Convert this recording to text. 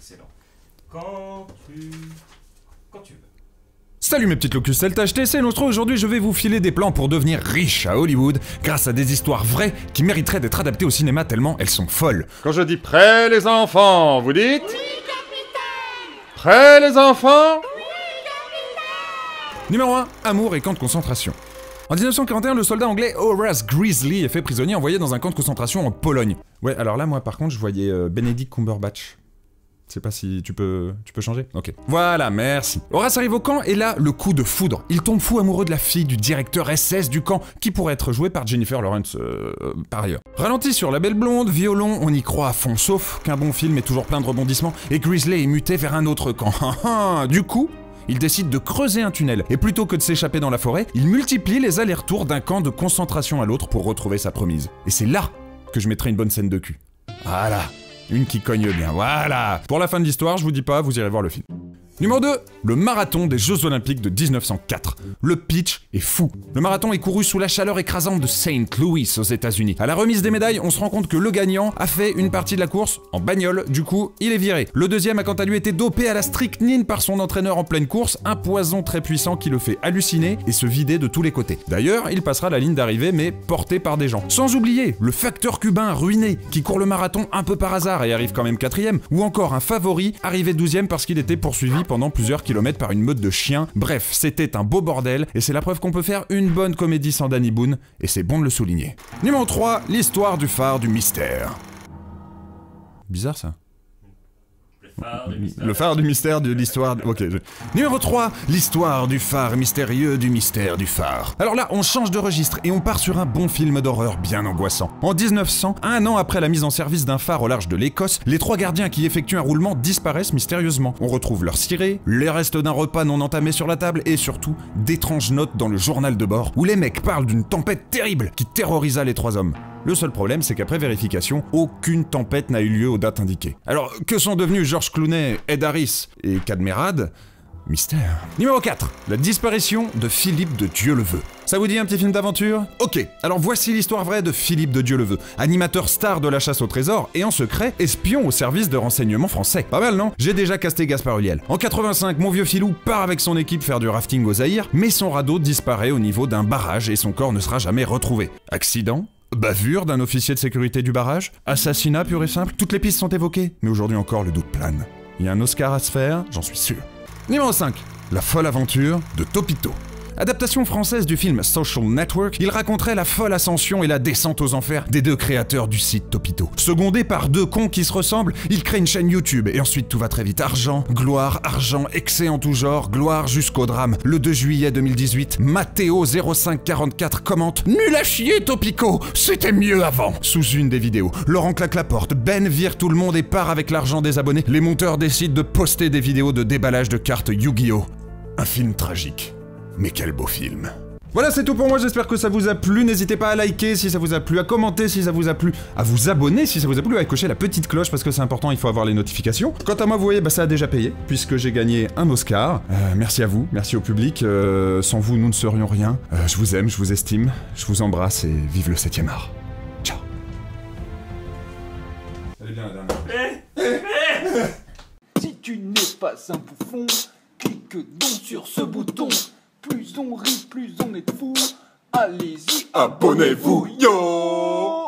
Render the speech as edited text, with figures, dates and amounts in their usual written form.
excellent. Quand tu veux. Salut mes petites locustelles, THTC et Nostro. Aujourd'hui je vais vous filer des plans pour devenir riche à Hollywood grâce à des histoires vraies qui mériteraient d'être adaptées au cinéma tellement elles sont folles. Quand je dis prêt les enfants, vous dites oui, capitaine. Prêt les enfants? Oui, capitaine. Numéro 1, amour et camp de concentration. En 1941, le soldat anglais Horace Greasley est fait prisonnier envoyé dans un camp de concentration en Pologne. Ouais, alors là moi par contre je voyais Benedict Cumberbatch. Je sais pas si tu peux changer. Ok. Voilà, merci. Horace arrive au camp et là, le coup de foudre. Il tombe fou amoureux de la fille du directeur SS du camp, qui pourrait être jouée par Jennifer Lawrence, par ailleurs. Ralenti sur la belle blonde, violon, on y croit à fond, sauf qu'un bon film est toujours plein de rebondissements et Grizzly est muté vers un autre camp. Du coup, il décide de creuser un tunnel et plutôt que de s'échapper dans la forêt, il multiplie les allers-retours d'un camp de concentration à l'autre pour retrouver sa promise. Et c'est là que je mettrai une bonne scène de cul. Voilà. Une qui cogne bien, voilà. Pour la fin de l'histoire, je vous dis pas, vous irez voir le film. Numéro 2, le marathon des Jeux Olympiques de 1904. Le pitch est fou. Le marathon est couru sous la chaleur écrasante de Saint Louis aux États-Unis. À la remise des médailles, on se rend compte que le gagnant a fait une partie de la course en bagnole, du coup, il est viré. Le deuxième a quant à lui été dopé à la strychnine par son entraîneur en pleine course, un poison très puissant qui le fait halluciner et se vider de tous les côtés. D'ailleurs, il passera la ligne d'arrivée mais porté par des gens. Sans oublier le facteur cubain ruiné qui court le marathon un peu par hasard et arrive quand même quatrième, ou encore un favori arrivé 12e parce qu'il était poursuivi pendant plusieurs kilomètres par une meute de chiens. Bref, c'était un beau bordel et c'est la preuve qu'on peut faire une bonne comédie sans Danny Boone et c'est bon de le souligner. Numéro 3, l'histoire du phare du mystère. Bizarre ça. Le phare du mystère de l'histoire... Ok. Numéro 3, l'histoire du phare mystérieux du mystère du phare. Alors là, on change de registre et on part sur un bon film d'horreur bien angoissant. En 1900, un an après la mise en service d'un phare au large de l'Écosse, les trois gardiens qui effectuent un roulement disparaissent mystérieusement. On retrouve leur ciré, les restes d'un repas non entamé sur la table et surtout, d'étranges notes dans le journal de bord où les mecs parlent d'une tempête terrible qui terrorisa les trois hommes. Le seul problème, c'est qu'après vérification, aucune tempête n'a eu lieu aux dates indiquées. Alors, que sont devenus George Clooney, Ed Harris et Cadmerade? Mystère. Numéro 4, la disparition de Philippe de Dieuleveult. Ça vous dit un petit film d'aventure? Ok, alors voici l'histoire vraie de Philippe de Dieuleveult, animateur star de la chasse au trésor et en secret, espion au service de renseignement français. Pas mal non? J'ai déjà casté Gaspard Ulliel. En 85, mon vieux filou part avec son équipe faire du rafting au Zaïr, mais son radeau disparaît au niveau d'un barrage et son corps ne sera jamais retrouvé. Accident? Bavure d'un officier de sécurité du barrage? Assassinat pur et simple? Toutes les pistes sont évoquées, mais aujourd'hui encore le doute plane. Il y a un Oscar à se faire, j'en suis sûr. Numéro 5, la folle aventure de Topito. Adaptation française du film Social Network, il raconterait la folle ascension et la descente aux enfers des deux créateurs du site Topito. Secondés par deux cons qui se ressemblent, ils créent une chaîne YouTube et ensuite tout va très vite. Argent, excès en tout genre, gloire jusqu'au drame. Le 2 juillet 2018, Matteo0544 commente « Nul à chier Topico, c'était mieux avant !» Sous une des vidéos, Laurent claque la porte, Ben vire tout le monde et part avec l'argent des abonnés. Les monteurs décident de poster des vidéos de déballage de cartes Yu-Gi-Oh! Un film tragique. Mais quel beau film. Voilà, c'est tout pour moi, j'espère que ça vous a plu. N'hésitez pas à liker si ça vous a plu, à commenter si ça vous a plu, à vous abonner si ça vous a plu, à cocher la petite cloche parce que c'est important, il faut avoir les notifications. Quant à moi, vous voyez, bah, ça a déjà payé, puisque j'ai gagné un Oscar. Merci à vous, merci au public, sans vous, nous ne serions rien. Je vous aime, je vous estime, je vous embrasse et vive le 7e art. Ciao. Allez bien, la dernière. Si tu n'es pas un bouffon, clique donc sur ce bouton. Plus on rit, plus on est fou. Allez-y, abonnez-vous, yo!